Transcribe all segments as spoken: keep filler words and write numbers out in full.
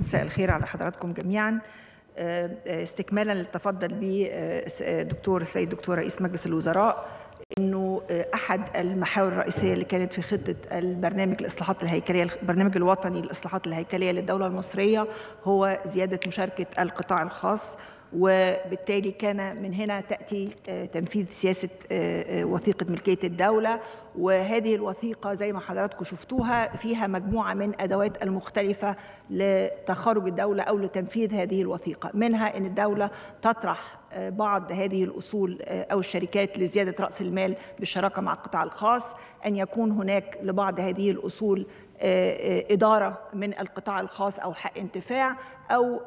مساء الخير على حضراتكم جميعا. استكمالا للتفضل به دكتور السيد دكتور رئيس مجلس الوزراء، انه احد المحاور الرئيسيه اللي كانت في خطه البرنامج الاصلاحات الهيكليه، البرنامج الوطني للاصلاحات الهيكليه للدوله المصريه، هو زياده مشاركه القطاع الخاص، وبالتالي كان من هنا تأتي تنفيذ سياسة وثيقة ملكية الدولة. وهذه الوثيقة زي ما حضراتكم شفتوها فيها مجموعة من أدوات المختلفة لتخرج الدولة أو لتنفيذ هذه الوثيقة، منها أن الدولة تطرح بعض هذه الأصول أو الشركات لزيادة رأس المال بالشراكة مع القطاع الخاص، أن يكون هناك لبعض هذه الأصول إدارة من القطاع الخاص أو حق انتفاع، أو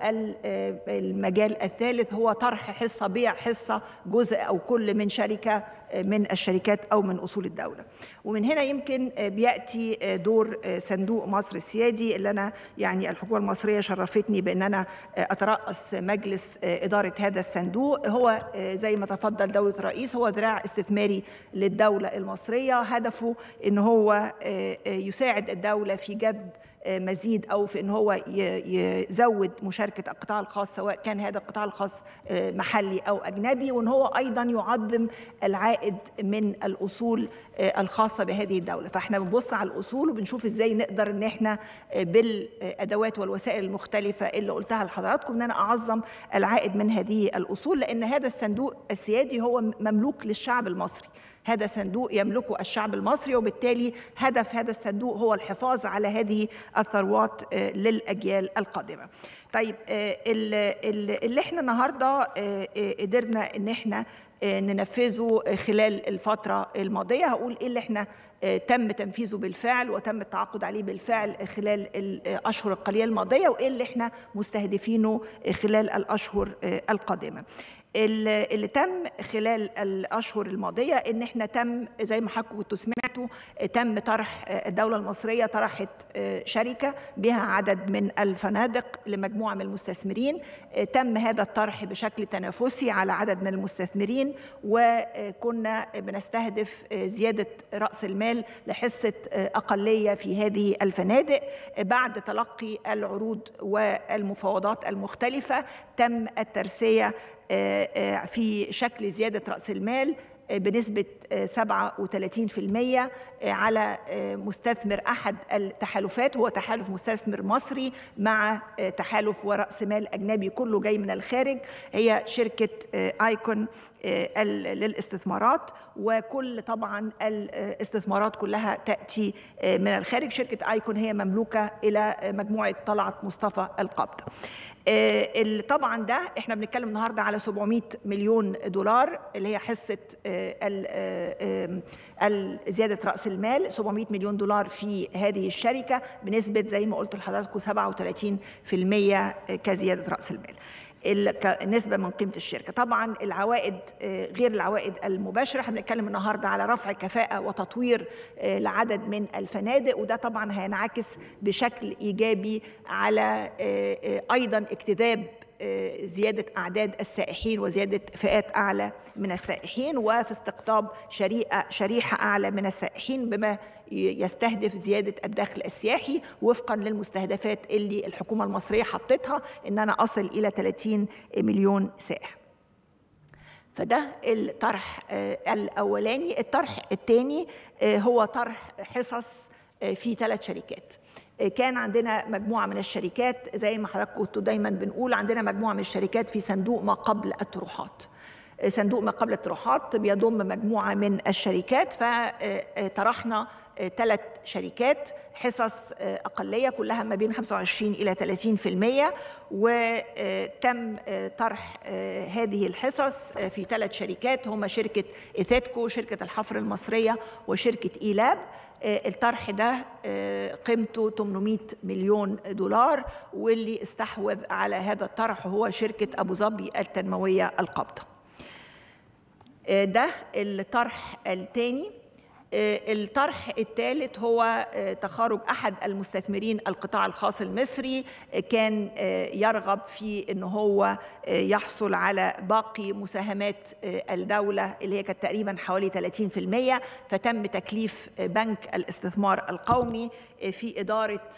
المجال الثالث هو طرح حصة، بيع حصة جزء أو كل من شركة من الشركات أو من أصول الدولة. ومن هنا يمكن بيأتي دور صندوق مصر السيادي، اللي أنا يعني الحكومة المصرية شرفتني بأن أنا أترأس مجلس إدارة هذا الصندوق. هو زي ما تفضل دولة الرئيس هو ذراع استثماري للدولة المصرية، هدفه أن هو يساعد الدولة في جذب مزيد أو في أن هو يزود مشاركة القطاع الخاص، سواء كان هذا القطاع الخاص محلي أو أجنبي، وأن هو أيضا يعظم العائد من الأصول الخاصة بهذه الدولة. فإحنا بنبص على الأصول وبنشوف إزاي نقدر أن إحنا بالأدوات والوسائل المختلفة اللي قلتها لحضراتكم أن أنا أعظم العائد من هذه الأصول، لأن هذا الصندوق السيادي هو مملوك للشعب المصري، هذا صندوق يملكه الشعب المصري، وبالتالي هدف هذا الصندوق هو الحفاظ على هذه الثروات للأجيال القادمة. طيب، اللي احنا النهارده قدرنا ان احنا ننفذه خلال الفترة الماضية، هقول ايه اللي احنا تم تنفيذه بالفعل وتم التعاقد عليه بالفعل خلال الأشهر القليلة الماضية، وايه اللي احنا مستهدفينه خلال الأشهر القادمة. اللي تم خلال الأشهر الماضية إن احنا تم زي ما حضراتكم كنتوا سمعتوا تم طرح الدولة المصرية طرحت شركة بها عدد من الفنادق لمجموعة من المستثمرين. تم هذا الطرح بشكل تنافسي على عدد من المستثمرين، وكنا بنستهدف زيادة رأس المال لحصة أقلية في هذه الفنادق. بعد تلقي العروض والمفاوضات المختلفة تم الترسية في شكل زيادة رأس المال بنسبة سبعة وثلاثين بالمئة على مستثمر أحد التحالفات، هو تحالف مستثمر مصري مع تحالف ورأس مال أجنبي كله جاي من الخارج، هي شركة آيكون للاستثمارات، وكل طبعا الاستثمارات كلها تأتي من الخارج. شركة آيكون هي مملوكة إلى مجموعة طلعت مصطفى القابضة. طبعا ده احنا بنتكلم النهارده على سبعمئة مليون دولار اللي هي حصه زياده راس المال، سبعمئة مليون دولار في هذه الشركه بنسبه زي ما قلت لحضراتكم سبعة وثلاثين بالمئة كزياده راس المال نسبة من قيمة الشركة. طبعا العوائد غير العوائد المباشرة، احنا بنتكلم النهارده على رفع كفاءة وتطوير لعدد من الفنادق، وده طبعا هينعكس بشكل إيجابي على أيضا اكتذاب زيادة أعداد السائحين وزيادة فئات أعلى من السائحين، وفي استقطاب شريحة شريحة أعلى من السائحين، بما يستهدف زيادة الدخل السياحي وفقا للمستهدفات اللي الحكومة المصرية حطتها إن أنا أصل إلى ثلاثين مليون سائح. فده الطرح الأولاني. الطرح الثاني هو طرح حصص في ثلاث شركات. كان عندنا مجموعة من الشركات زي ما حضراتكم كنتوا دايما بنقول، عندنا مجموعة من الشركات في صندوق ما قبل الطروحات. صندوق ما قبل الطروحات بيضم مجموعة من الشركات، فطرحنا ثلاث شركات حصص أقلية كلها ما بين خمسة وعشرين إلى ثلاثين بالمئة، وتم طرح هذه الحصص في ثلاث شركات هما شركة إثاتكو، شركة الحفر المصرية، وشركة إيلاب. الطرح ده قيمته ثمانمئة مليون دولار، واللي استحوذ على هذا الطرح هو شركة أبو ظبي التنموية القابضة. ده الطرح الثاني. الطرح الثالث هو تخرج أحد المستثمرين القطاع الخاص المصري، كان يرغب في أنه هو يحصل على باقي مساهمات الدولة اللي هي كانت تقريبا حوالي ثلاثين بالمئة، فتم تكليف بنك الاستثمار القومي في إدارة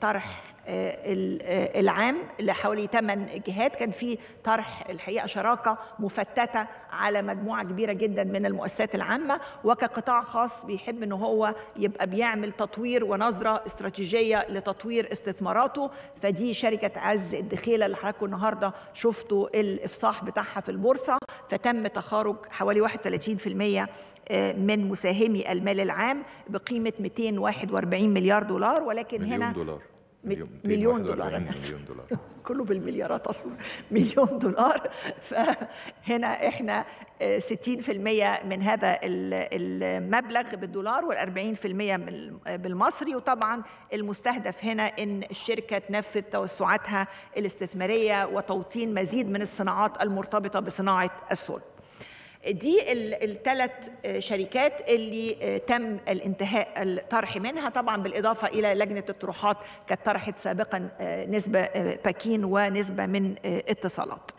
طرح العام لحوالي ثمان جهات. كان في طرح الحقيقه شراكه مفتته على مجموعه كبيره جدا من المؤسسات العامه، وكقطاع خاص بيحب ان هو يبقى بيعمل تطوير ونظره استراتيجيه لتطوير استثماراته. فدي شركه عز الدخيله اللي حضراتكم النهارده شفتوا الافصاح بتاعها في البورصه، فتم تخارج حوالي واحد وثلاثين بالمئة من مساهمي المال العام بقيمه مئتين وواحد وأربعين مليار دولار، ولكن مليون هنا دولار. مليون, مليون دولار, مليون دولار. كله بالمليارات اصلا، مليون دولار. فهنا احنا ستين بالمئة من هذا المبلغ بالدولار والأربعين بالمئة بالمصري. وطبعا المستهدف هنا ان الشركه تنفذ توسعاتها الاستثماريه وتوطين مزيد من الصناعات المرتبطه بصناعه الصلب. دي الثلاث شركات اللي تم الانتهاء الطرح منها، طبعا بالاضافه الى لجنه الطروحات كانت طرحت سابقا نسبه باكين ونسبه من اتصالات.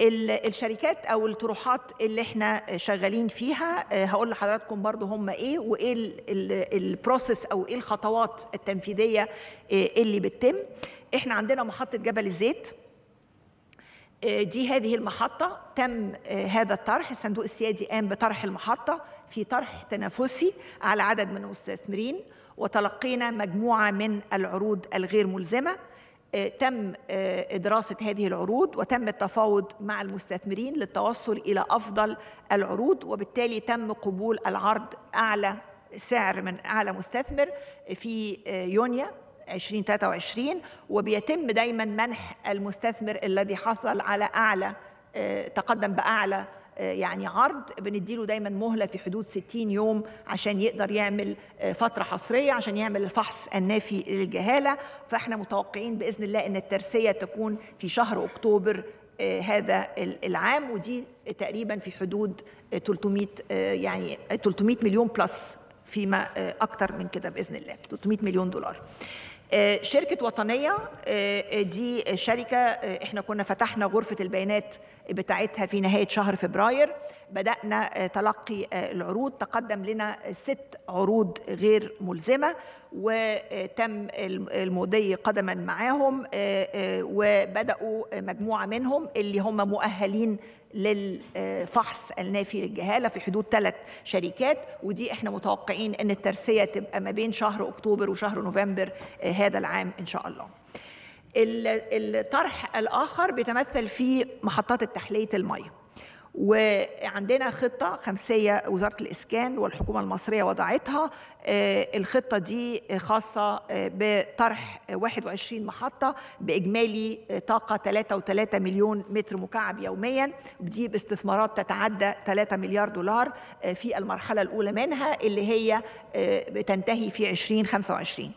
الشركات او الطروحات اللي احنا شغالين فيها هقول لحضراتكم برضو هم ايه، وايه البروسيس او ايه الخطوات التنفيذيه اللي بتتم. احنا عندنا محطه جبل الزيت، دي هذه المحطة تم هذا الطرح، الصندوق السيادي قام بطرح المحطة في طرح تنافسي على عدد من المستثمرين، وتلقينا مجموعة من العروض الغير ملزمة. تم دراسة هذه العروض وتم التفاوض مع المستثمرين للتوصل إلى أفضل العروض، وبالتالي تم قبول العرض أعلى سعر من أعلى مستثمر في يونيو ألفين وثلاثة وعشرين، وبيتم دايما منح المستثمر الذي حصل على أعلى تقدم بأعلى يعني عرض، بنديله دايما مهلة في حدود ستين يوم عشان يقدر يعمل فترة حصرية عشان يعمل الفحص النافي للجهالة. فاحنا متوقعين بإذن الله أن الترسية تكون في شهر أكتوبر هذا العام، ودي تقريبا في حدود ثلاثمئة يعني ثلاثمئة مليون بلس، فيما أكتر من كده بإذن الله، ثلاثمئة مليون دولار. شركة وطنية دي شركة احنا كنا فتحنا غرفة البيانات بتاعتها في نهاية شهر فبراير، بدأنا تلقي العروض، تقدم لنا ست عروض غير ملزمة وتم المضي قدما معاهم، وبدأوا مجموعة منهم اللي هم مؤهلين للفحص النافي للجهالة في حدود ثلاث شركات، ودي احنا متوقعين ان الترسية تبقى ما بين شهر أكتوبر وشهر نوفمبر هذا العام إن شاء الله. الطرح الآخر بيتمثل في محطات تحلية المياه، وعندنا خطة خمسية وزارة الإسكان والحكومة المصرية وضعتها. الخطة دي خاصة بطرح واحد وعشرين محطة بإجمالي طاقة ثلاثة وثلاثين مليون متر مكعب يوميا، دي باستثمارات تتعدى ثلاثة مليار دولار في المرحلة الأولى منها اللي هي بتنتهي في ألفين وخمسة وعشرين.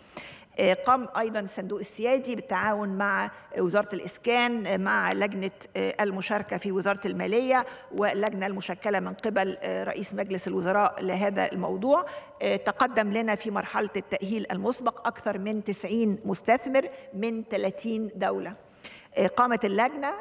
قام أيضا الصندوق السيادي بالتعاون مع وزارة الإسكان مع لجنة المشاركة في وزارة المالية واللجنة المشكلة من قبل رئيس مجلس الوزراء لهذا الموضوع، تقدم لنا في مرحلة التأهيل المسبق أكثر من تسعين مستثمر من ثلاثين دولة. قامت اللجنة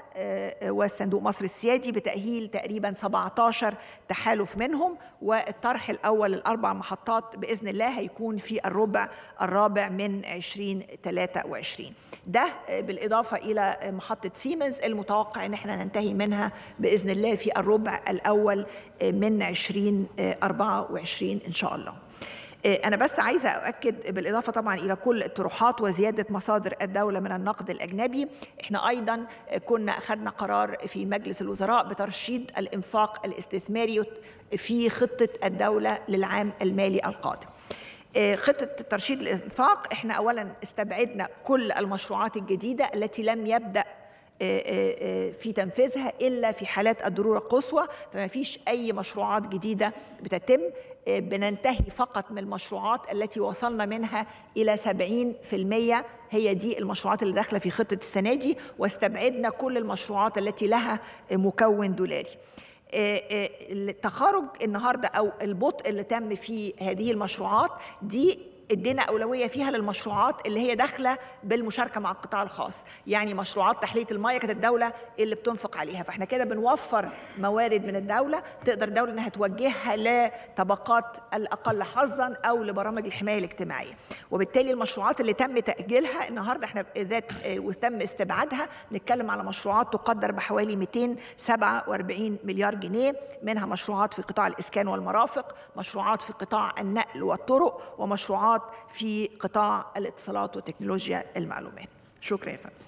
والصندوق مصر السيادي بتأهيل تقريبا سبعة عشر تحالف منهم، والطرح الأول الأربع محطات بإذن الله هيكون في الربع الرابع من ألفين وثلاثة وعشرين، ده بالإضافة إلى محطة سيمنز المتوقع إن احنا ننتهي منها بإذن الله في الربع الأول من ألفين وأربعة وعشرين إن شاء الله. أنا بس عايزة أؤكد بالإضافة طبعا إلى كل الطروحات وزيادة مصادر الدولة من النقد الأجنبي، إحنا أيضا كنا أخذنا قرار في مجلس الوزراء بترشيد الإنفاق الاستثماري في خطة الدولة للعام المالي القادم. خطة ترشيد الإنفاق إحنا أولا استبعدنا كل المشروعات الجديدة التي لم يبدأ في تنفيذها إلا في حالات الضرورة القصوى، فما فيش أي مشروعات جديدة بتتم، بننتهي فقط من المشروعات التي وصلنا منها إلى سبعين بالمئة، هي دي المشروعات اللي داخلة في خطة السنة دي، واستبعدنا كل المشروعات التي لها مكون دولاري. التخارج النهاردة أو البطء اللي تم في هذه المشروعات دي ادينا اولويه فيها للمشروعات اللي هي داخله بالمشاركه مع القطاع الخاص، يعني مشروعات تحليه الميه كانت الدوله اللي بتنفق عليها، فاحنا كده بنوفر موارد من الدوله تقدر الدوله انها توجهها لطبقات الاقل حظا او لبرامج الحمايه الاجتماعيه، وبالتالي المشروعات اللي تم تاجيلها النهارده احنا ذات وتم استبعادها بنتكلم على مشروعات تقدر بحوالي مئتين وسبعة وأربعين مليار جنيه، منها مشروعات في قطاع الاسكان والمرافق، مشروعات في قطاع النقل والطرق، ومشروعات في قطاع الاتصالات وتكنولوجيا المعلومات. شكرا يا فندم.